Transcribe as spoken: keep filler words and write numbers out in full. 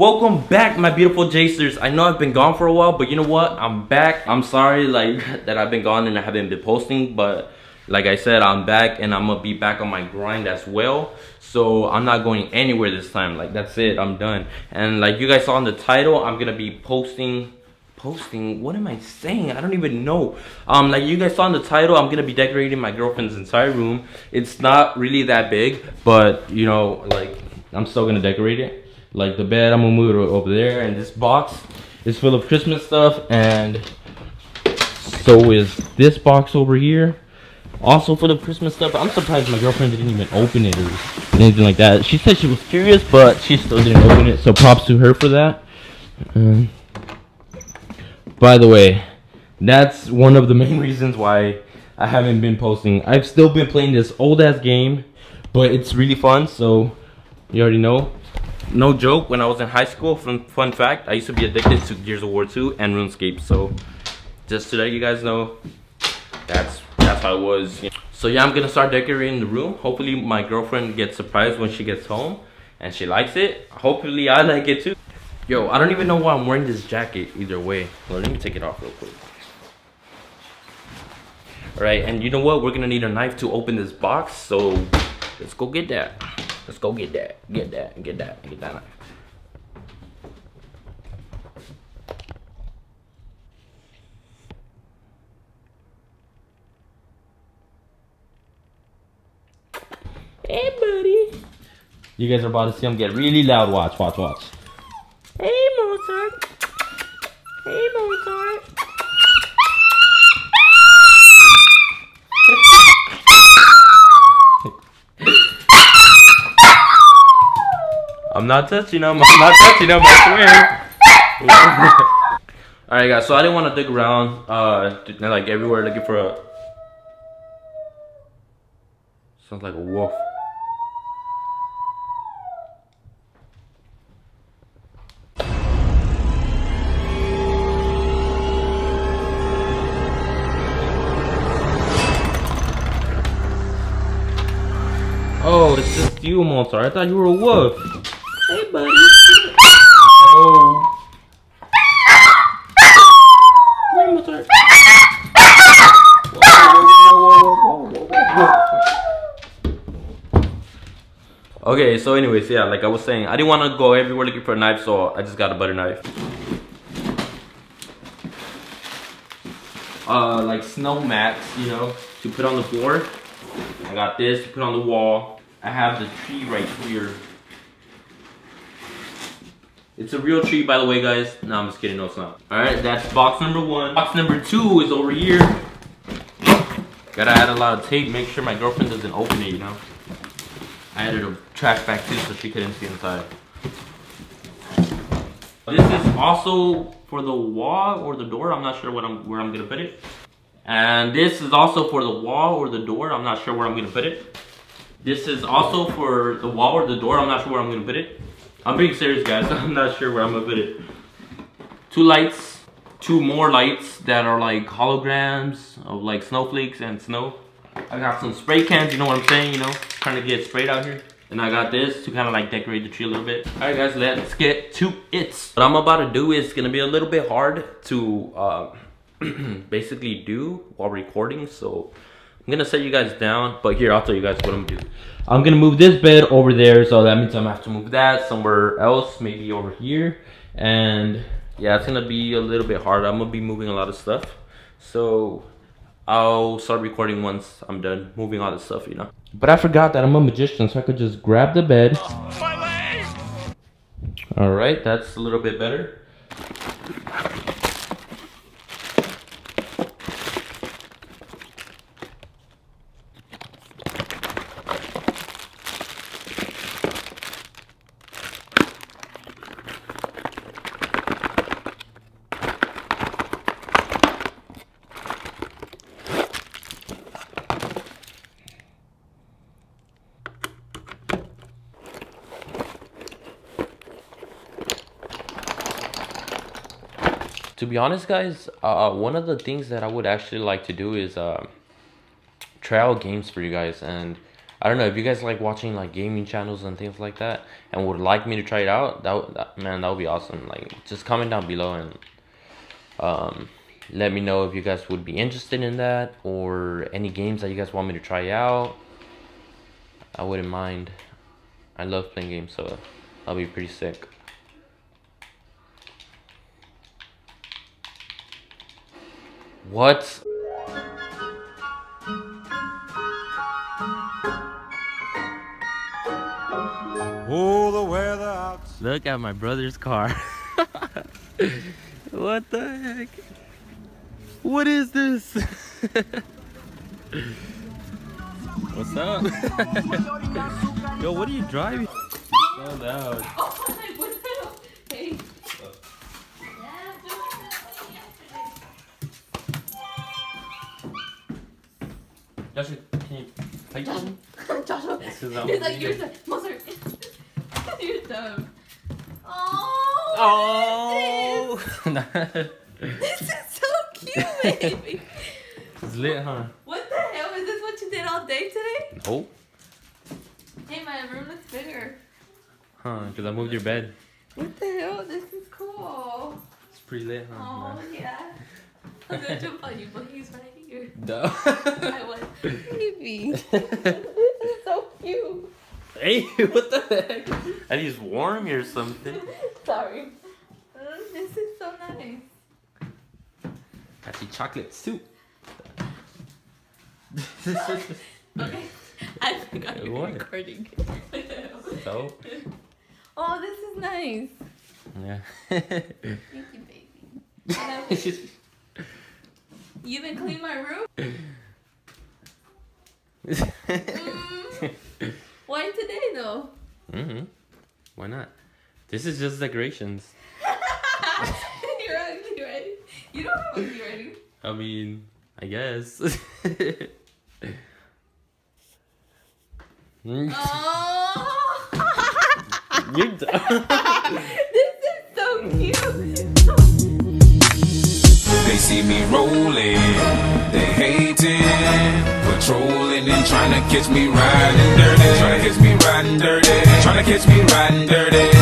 Welcome back, my beautiful Jaysters. I know I've been gone for a while, but you know what? I'm back. I'm sorry like that I've been gone and I haven't been posting, but like I said, I'm back and I'm gonna be back on my grind as well. So I'm not going anywhere this time. Like, that's it, I'm done. And like you guys saw in the title, I'm gonna be posting Posting? What am I saying? I don't even know. Um, like you guys saw in the title, I'm gonna be decorating my girlfriend's entire room. It's not really that big, but you know, like I'm still gonna decorate it. Like the bed, I'm gonna move it over there, and this box is full of Christmas stuff, and so is this box over here, also full of Christmas stuff. I'm surprised my girlfriend didn't even open it or anything like that. She said she was curious, but she still didn't open it. So props to her for that. Um, By the way, that's one of the main reasons why I haven't been posting. I've still been playing this old ass game, but it's really fun, so you already know. No joke, when I was in high school, fun, fun fact, I used to be addicted to Gears of War two and RuneScape, so just to let you guys know, that's that's how it was. So yeah, I'm gonna start decorating the room. Hopefully my girlfriend gets surprised when she gets home and she likes it. Hopefully I like it too. Yo, I don't even know why I'm wearing this jacket either way. Well, let me take it off real quick. Alright, and you know what? We're gonna need a knife to open this box, so let's go get that. Let's go get that. Get that, get that, get that knife. Hey, buddy. You guys are about to see him get really loud. Watch, watch, watch. Hey, Mozart. Hey, Mozart. I'm not touching him. I'm not touching him. I swear. All right, guys. So I didn't want to dig around, uh, like everywhere looking for a. Sounds like a wolf. Oh, it's just you, Mozart. I thought you were a wolf. Hey, buddy. Oh. Come here, Mozart. Whoa, whoa, whoa, whoa, whoa, whoa. Okay, so anyways, yeah, like I was saying, I didn't want to go everywhere looking for a knife, so I just got a butter knife. Uh, like snow mats, you know, to put on the floor. I got this to put on the wall. I have the tree right here. It's a real tree, by the way, guys. No, I'm just kidding. No, it's not. All right, that's box number one. Box number two is over here. Gotta add a lot of tape. Make sure my girlfriend doesn't open it, you know. I added a trash bag too, so she couldn't see inside. This is also for the wall or the door. I'm not sure what I'm, where I'm gonna put it. And this is also for the wall or the door. I'm not sure where I'm gonna put it. This is also for the wall or the door. I'm not sure where I'm gonna put it. I'm being serious, guys. I'm not sure where I'm gonna put it. Two lights, two more lights that are like holograms of like snowflakes and snow. I got some spray cans, you know what I'm saying, you know, trying to get sprayed out here. And I got this to kind of like decorate the tree a little bit. All right, guys, let's get to it. What I'm about to do is gonna be a little bit hard to uh, basically do while recording, so I'm gonna set you guys down, but here I'll tell you guys what I'm gonna do. I'm gonna move this bed over there, so that means I'm gonna have to move that somewhere else, maybe over here. And yeah, it's gonna be a little bit hard. I'm gonna be moving a lot of stuff, so I'll start recording once I'm done moving all this stuff, you know. But I forgot that I'm a magician, so I could just grab the bed. My leg! All right, that's a little bit better. To be honest, guys, uh, one of the things that I would actually like to do is uh, try out games for you guys. And I don't know if you guys like watching like gaming channels and things like that, and would like me to try it out. That, that man, that would be awesome. Like, just comment down below and um, let me know if you guys would be interested in that, or any games that you guys want me to try out. I wouldn't mind. I love playing games, so that'll be pretty sick. What? Oh, the weather out. Look at my brother's car. What the heck? What is this? What's up? Yo, what are you driving? So loud. Joshua, can you play? Joshua, Joshua. He's like, you're dumb. Mozart. You're dumb. Oh. Oh. This is so cute, baby. It's lit, huh? What the hell? Is this what you did all day today? No. Hey, my room looks bigger. Huh? Because I moved your bed. What the hell? This is cool. It's pretty lit, huh? Oh, no. Yeah. I'm going to jump on you, but he's right here. Duh. I was. Baby. This is so cute. Hey, what the heck? And he's warm or something. Sorry. Uh, this is so nice. I see chocolate soup. Okay. I forgot you're recording. So? Oh, this is nice. Yeah. Thank you, baby. I You even clean my room? Mm. Why today though? Mm-hmm. Why not? This is just decorations. You're ugly, right? You don't have ugly, right? I mean, I guess. Oh! You're done. This is so cute. They see me rolling, they hating, patrolling and trying to catch me riding dirty, trying to catch me riding dirty, trying to catch me riding dirty.